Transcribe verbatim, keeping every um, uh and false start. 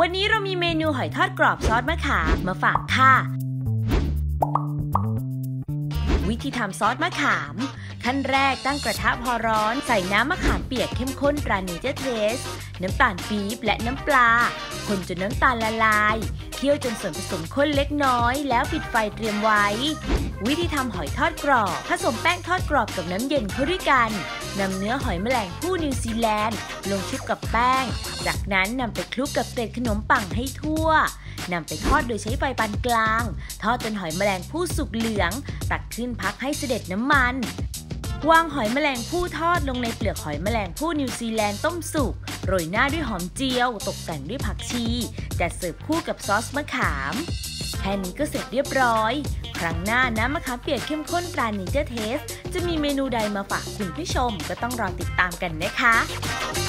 วันนี้เรามีเมนูหอยทอดกรอบซอสมะขามมาฝากค่ะวิธีทำซอสมะขามขั้นแรกตั้งกระทะพอร้อนใส่น้ำมะขามเปียกเข้มข้นตราเนเจอร์เทสน้ำตาลปี๊บและน้ำปลาคนจนน้ำตาลละลายเคี่ยวจนส่วนผสมข้นเล็กน้อยแล้วปิดไฟเตรียมไว้วิธีทำหอยทอดกรอบผสมแป้งทอดกรอบกับน้ำเย็นเข้าด้วยกันนำเนื้อหอยแมลงภู่นิวซีแลนด์ลงชุบกับแป้งจากนั้นนำไปคลุกกับเศษขนมปังให้ทั่วนำไปทอดโดยใช้ไฟปานกลางทอดจนหอยแมลงภู่สุกเหลืองตักขึ้นพักให้เสด็จน้ำมันวางหอยแมลงภู่ทอดลงในเปลือกหอยแมลงภู่นิวซีแลนด์ต้มสุกโรยหน้าด้วยหอมเจียวตกแต่งด้วยผักชีจัดเสิร์ฟคู่กับซอสมะขามแค่นี้ก็เสร็จเรียบร้อยครั้งหน้าน้ำมะขามเปียกเข้มข้นตราเนเจอร์เทสจะมีเมนูใดมาฝากคุณผู้ชมก็ต้องรอติดตามกันนะคะ